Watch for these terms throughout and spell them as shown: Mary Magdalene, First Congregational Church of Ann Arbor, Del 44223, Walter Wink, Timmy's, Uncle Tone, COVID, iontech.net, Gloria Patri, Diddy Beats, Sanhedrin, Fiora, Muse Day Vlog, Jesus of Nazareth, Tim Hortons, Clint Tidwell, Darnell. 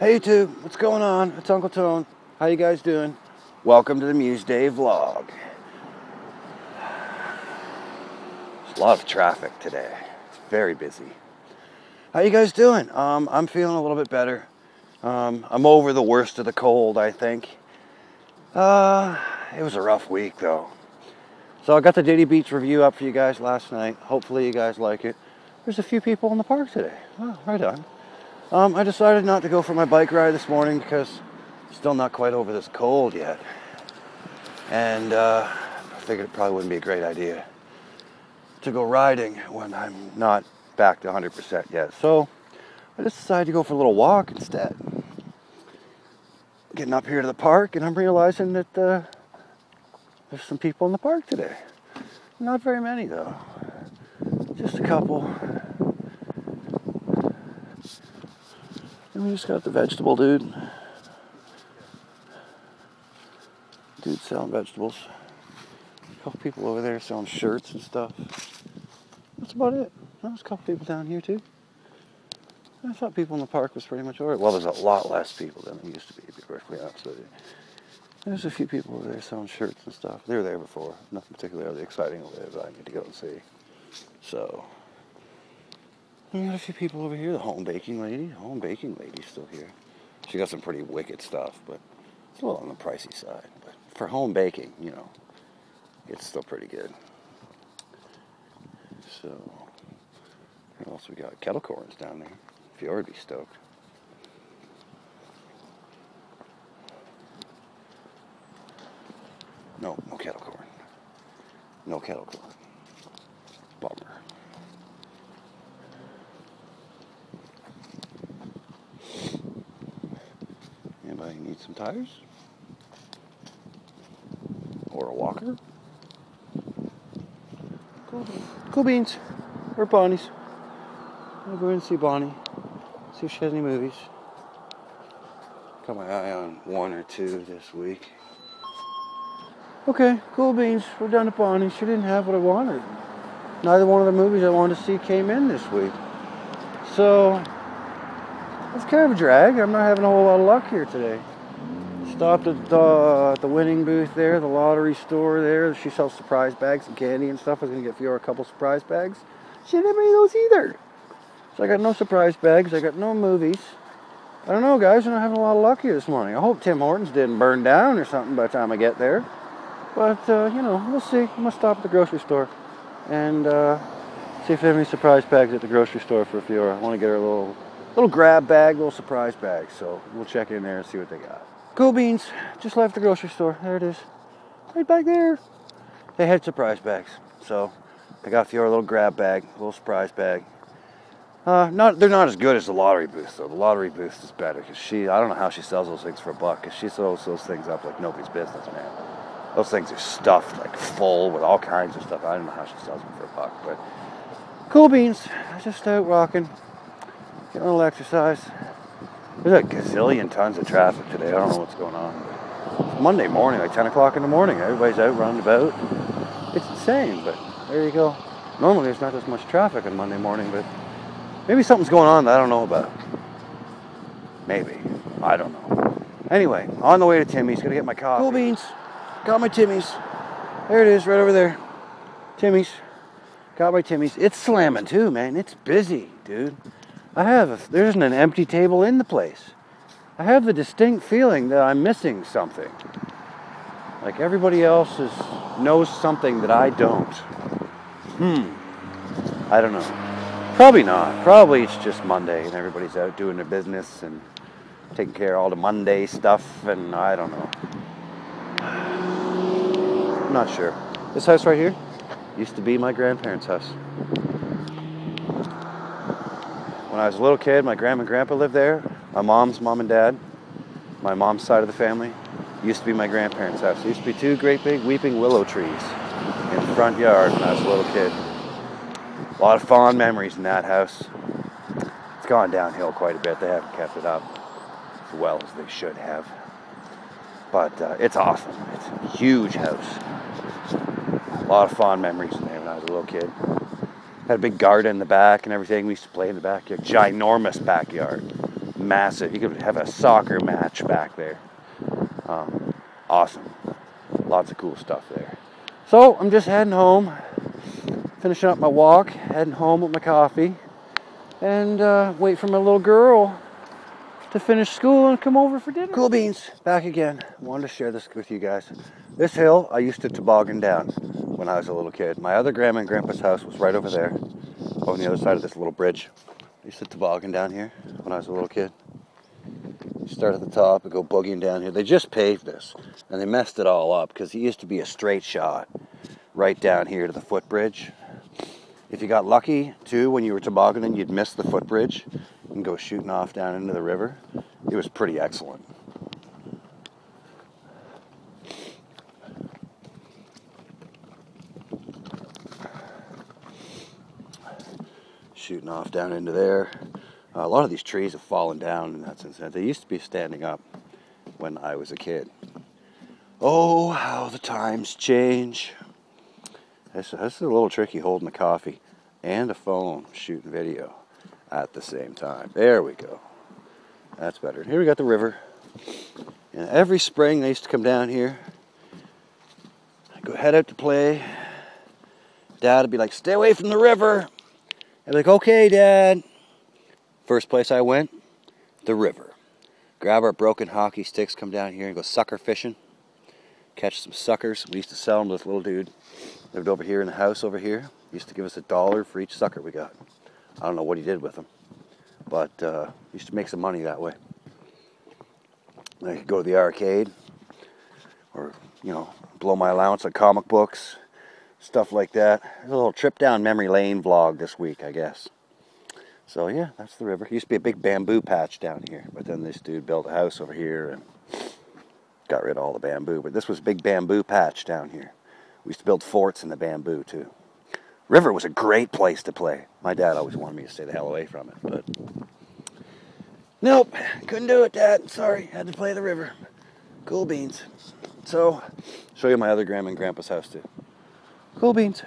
Hey YouTube, what's going on? It's Uncle Tone. How you guys doing? Welcome to the Muse Day Vlog. There's a lot of traffic today. It's very busy. How you guys doing? I'm feeling a little bit better. I'm over the worst of the cold, I think. It was a rough week though. So I got the Diddy Beats review up for you guys last night. Hopefully you guys like it. There's a few people in the park today. Oh, right on. I decided not to go for my bike ride this morning because I'm still not quite over this cold yet. And I figured it probably wouldn't be a great idea to go riding when I'm not back to 100% yet. So I just decided to go for a little walk instead. Getting up here to the park, and I'm realizing that there's some people in the park today. Not very many though, just a couple. And we just got the vegetable dude. Dude selling vegetables. A couple people over there selling shirts and stuff. That's about it. There's a couple people down here too. I thought people in the park was pretty much over. Well, there's a lot less people than there used to be perfectly honest with you. There's a few people over there selling shirts and stuff. They were there before. Nothing particularly exciting over there that I need to go and see. So we got a few people over here. The home baking lady. Home baking lady's still here. She got some pretty wicked stuff, but it's a little on the pricey side. But for home baking, you know, it's still pretty good. So, what else we got? Kettle corns down there. Fiora would be stoked. No, no kettle corn. No kettle corn. Bummer. Anybody need some tires? Or a walker? Cool beans. Or Bonnie's. I'll go and see Bonnie. See if she has any movies. Got my eye on one or two this week. Okay, cool beans. We're done at Bonnie. She didn't have what I wanted. Neither one of the movies I wanted to see came in this week. So it's kind of a drag. I'm not having a whole lot of luck here today. Stopped at the winning booth there, the lottery store there. She sells surprise bags and candy and stuff. I was going to get Fiora a couple surprise bags. She didn't have any of those either. So I got no surprise bags. I got no movies. I don't know, guys. I'm not having a lot of luck here this morning. I hope Tim Hortons didn't burn down or something by the time I get there. But, you know, we'll see. I'm going to stop at the grocery store and see if they have any surprise bags at the grocery store for Fiora. I want to get her a little grab bag, little surprise bag. So we'll check in there and see what they got. Cool beans. Just left the grocery store. There it is. Right back there. They had surprise bags. So I got Fiora a little grab bag, a little surprise bag. They're not as good as the lottery booth, though. The lottery booth is better because I don't know how she sells those things for a buck because she sells those things up like nobody's business, man. Those things are stuffed, like, full with all kinds of stuff. I don't know how she sells them for a buck, but cool beans. I just out walking, getting a little exercise. There's a gazillion tons of traffic today. I don't know what's going on. It's Monday morning, like 10 o'clock in the morning. Everybody's out running about. It's insane, but there you go. Normally there's not as much traffic on Monday morning, but maybe something's going on that I don't know about. Maybe. I don't know. Anyway, on the way to Timmy's, gonna get my coffee. Cool beans. Got my Timmy's. There it is, right over there. Timmy's. Got my Timmy's. It's slamming too, man. It's busy, dude. There isn't an empty table in the place. I have the distinct feeling that I'm missing something. Like everybody else knows something that I don't. I don't know. Probably not. Probably it's just Monday and everybody's out doing their business and taking care of all the Monday stuff and I don't know. I'm not sure. This house right here used to be my grandparents' house. When I was a little kid, my grandma and grandpa lived there. My mom's mom and dad, my mom's side of the family, used to be my grandparents' house. There used to be two great big weeping willow trees in the front yard when I was a little kid. A lot of fond memories in that house. It's gone downhill quite a bit. They haven't kept it up as well as they should have. But it's awesome. It's a huge house. A lot of fond memories in there when I was a little kid. Had a big garden in the back and everything. We used to play in the backyard. Ginormous backyard. massive. You could have a soccer match back there. Awesome. Lots of cool stuff there. So I'm just heading home, finishing up my walk, heading home with my coffee, and wait for my little girl to finish school and come over for dinner. Cool beans, back again. Wanted to share this with you guys. This hill, I used to toboggan down when I was a little kid. My other grandma and grandpa's house was right over there, over on the other side of this little bridge. I used to toboggan down here when I was a little kid. Start at the top and go boogieing down here. They just paved this, and they messed it all up because it used to be a straight shot right down here to the footbridge. If you got lucky, too, when you were tobogganing, you'd miss the footbridge and go shooting off down into the river. It was pretty excellent. Shooting off down into there. A lot of these trees have fallen down in that sense. They used to be standing up when I was a kid. Oh, how the times change. This is a little tricky holding the coffee and a phone shooting video at the same time. There we go. That's better. Here we got the river. And every spring they used to come down here. I'd go head out to play. Dad would be like, stay away from the river. I'd be like, okay, Dad. First place I went, the river. Grab our broken hockey sticks, come down here and go sucker fishing. Catch some suckers. We used to sell them to this little dude. Lived over here in the house over here. He used to give us $1 for each sucker we got. I don't know what he did with them. But used to make some money that way. I could go to the arcade. Or, you know, blow my allowance on comic books. Stuff like that. A little trip down memory lane vlog this week, I guess. So yeah, that's the river. Used to be a big bamboo patch down here, but then this dude built a house over here and got rid of all the bamboo. But this was a big bamboo patch down here. We used to build forts in the bamboo too. River was a great place to play. My dad always wanted me to stay the hell away from it, but nope, couldn't do it, Dad. Sorry, had to play the river. Cool beans. So, show you my other grandma and grandpa's house too. Cool beans.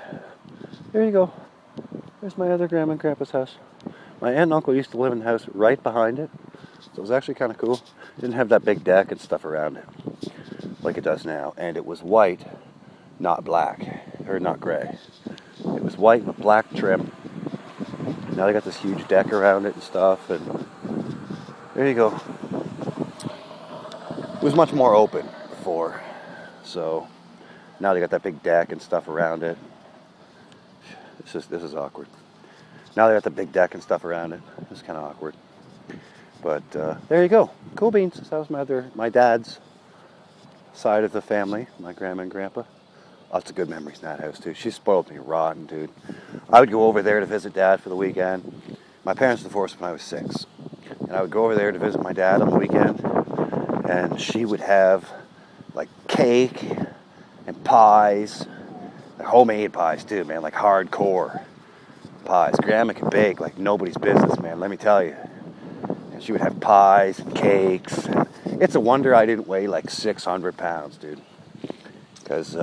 There you go. There's my other grandma and grandpa's house. My aunt and uncle used to live in the house right behind it, so it was actually kind of cool. It didn't have that big deck and stuff around it, like it does now. And it was white, not black, or not gray. It was white with black trim. Now they got this huge deck around it and stuff, and there you go. It was much more open before, so now they got that big deck and stuff around it. This is awkward. Now they got the big deck and stuff around it. It's kind of awkward. But there you go. Cool beans. That was my dad's side of the family, my grandma and grandpa. Lots of good memories in that house, too. She spoiled me rotten, dude. I would go over there to visit Dad for the weekend. My parents divorced when I was 6. And I would go over there to visit my dad on the weekend. And she would have, like, cake and pies. Like, homemade pies, too, man. Like, hardcore pies. Grandma could bake like nobody's business, man, let me tell you. And she would have pies and cakes. And it's a wonder I didn't weigh like 600 pounds, dude. Because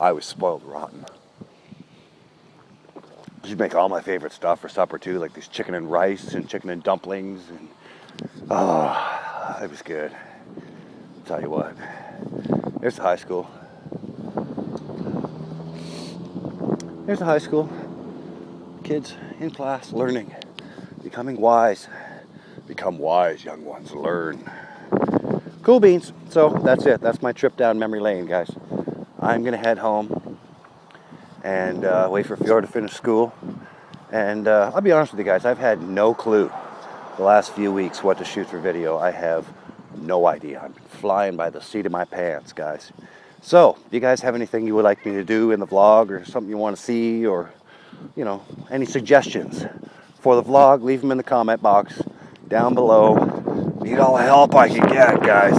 I was spoiled rotten. She'd make all my favorite stuff for supper, too, like these chicken and rice and chicken and dumplings. And oh, it was good. I'll tell you what. There's the high school. There's the high school. Kids in class learning, becoming wise. Become wise, young ones, learn. Cool beans. So that's it. That's my trip down memory lane, guys. I'm gonna head home and wait for Fiora to finish school. And I'll be honest with you guys, I've had no clue the last few weeks what to shoot for video. I have no idea. I'm flying by the seat of my pants, guys. So if you guys have anything you would like me to do in the vlog, or something you want to see, or you know, any suggestions for the vlog, leave them in the comment box down below. Need all the help I can get, guys.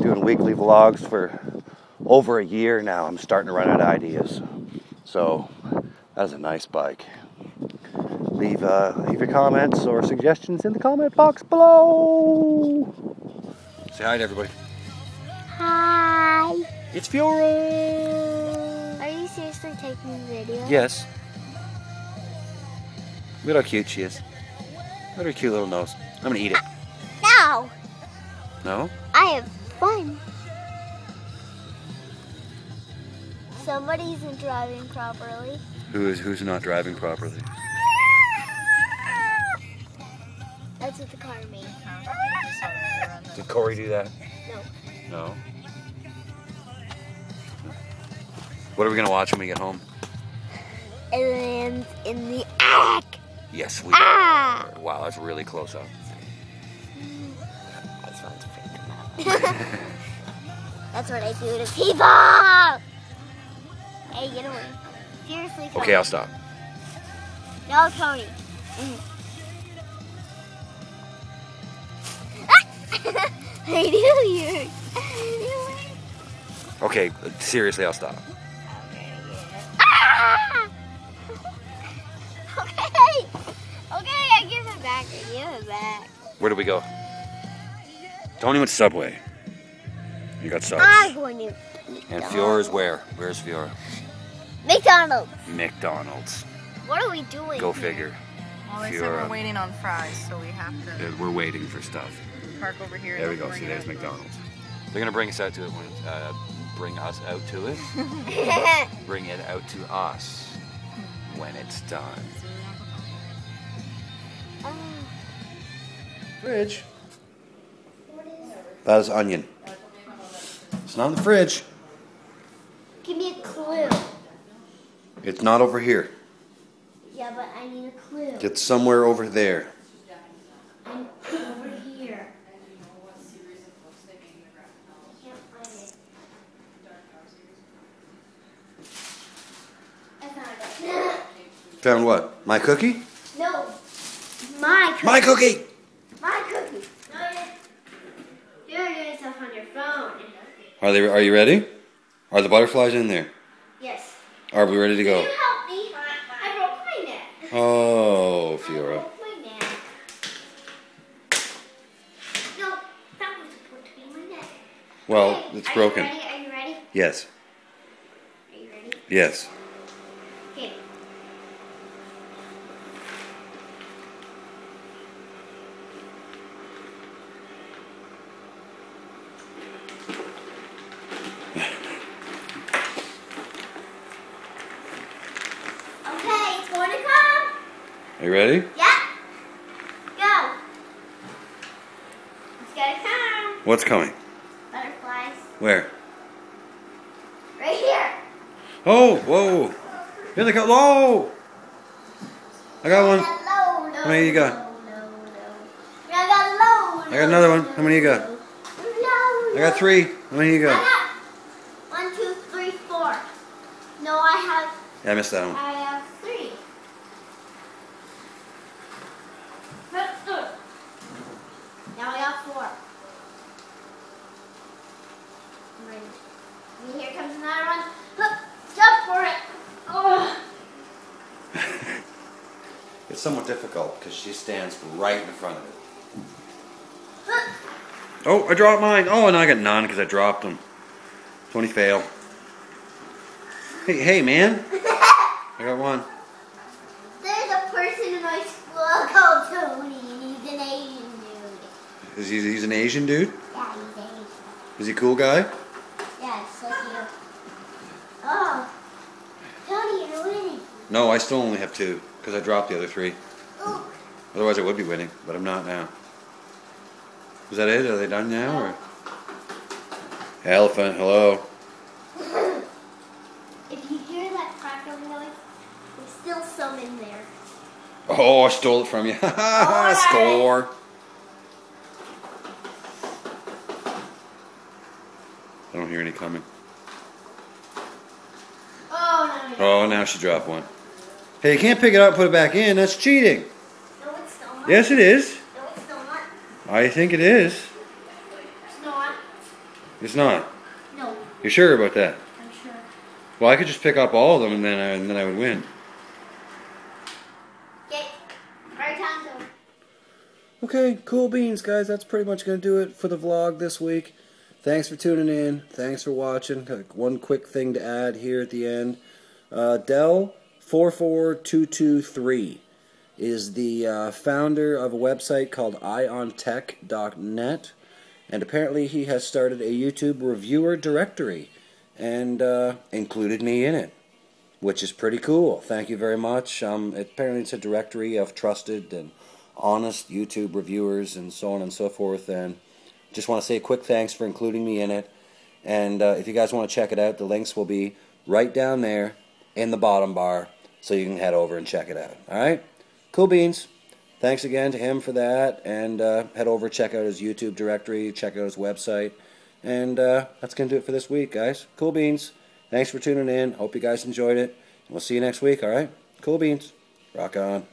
Doing weekly vlogs for over a year now. I'm starting to run out of ideas. So that's a nice bike. Leave your comments or suggestions in the comment box below. Say hi to everybody. Hi. It's Fiora. Are you seriously taking the video? Yes. Look how cute she is. Look at her cute little nose. I'm gonna eat it. No. No? I have fun. Somebody isn't driving properly. Who's not driving properly? That's what the car made. Did Corey do that? No. No? What are we gonna watch when we get home? Aliens in the attic. Yes, we are. Wow, that's really close up. This one's freaking out. That's what I do to people. Hey, get away. Seriously, Tony. Okay, I'll stop. No, Tony. I knew you. Okay, seriously, I'll stop. Okay, I give it back. I give it back. Where do we go? Tony went Subway. You got Subs. I'm going to McDonald's. And Fiora's where? Where's Fiora? McDonald's. McDonald's. What are we doing? Go figure. Well, they said we're waiting on fries, so we have to. We're waiting for stuff. Park over here. There we go. See, there's McDonald's. They're gonna bring us out to it. Bring us out to it. Bring it out to us when it's done. Fridge. That is onion. It's not in the fridge. Give me a clue. It's not over here. Yeah, but I need a clue. It's somewhere over there. I'm over here. I can't find it. I found it. Found what? My cookie? No. My cookie. My cookie. My cookie. You're doing stuff on your phone. Are you ready? Are the butterflies in there? Yes. Are we ready to go? Can you help me? I broke my neck. Oh, Fiora. I broke my neck. No, that was supposed to be my neck. Well, okay, it's broken. Are you ready? Yes. Are you ready? Yes. Okay. Are you ready? Yeah. Go. It's gonna come. What's coming? Butterflies. Where? Right here. Oh, whoa. Here they go. Whoa. I got one. How many you got? I got another one. How many you got? I got three. How many you got? I got 1, 2, 3, 4. No, I have. Yeah, I missed that one. It's somewhat difficult because she stands right in front of it. Oh, I dropped mine. Oh, and I got none because I dropped them. Tony fail. Hey, man. I got one. There's a person in my school called Tony. He's an Asian dude. Is he's an Asian dude? Yeah, he's Asian. Is he a cool guy? Yeah, it's so cute. Oh. Tony, you're winning. No, I still only have 2. Because I dropped the other 3. Ooh. Otherwise I would be winning, but I'm not now. Is that it? Are they done now? Or? Elephant, hello. If you hear that crackle noise, there's still some in there. Oh, I stole it from you. Score. I don't hear any coming. Oh, no. Oh, now she dropped one. Hey, you can't pick it up and put it back in. That's cheating. No, it's not. Yes, it is. No, it's not. I think it is. It's not. It's not? No. You're sure about that? I'm sure. Well, I could just pick up all of them and then I would win. Okay. Alright, time's over. Okay, cool beans, guys. That's pretty much going to do it for the vlog this week. Thanks for tuning in. Thanks for watching. One quick thing to add here at the end. Del 44223 is the founder of a website called iontech.net, and apparently he has started a YouTube reviewer directory and included me in it, which is pretty cool. Thank you very much. Apparently it's a directory of trusted and honest YouTube reviewers and so on and so forth, and just want to say a quick thanks for including me in it. And if you guys want to check it out, the links will be right down there in the bottom bar, so you can head over and check it out. Alright? Cool beans. Thanks again to him for that, and head over, check out his YouTube directory, check out his website, and that's going to do it for this week, guys. Cool beans. Thanks for tuning in. Hope you guys enjoyed it. We'll see you next week, alright? Cool beans. Rock on.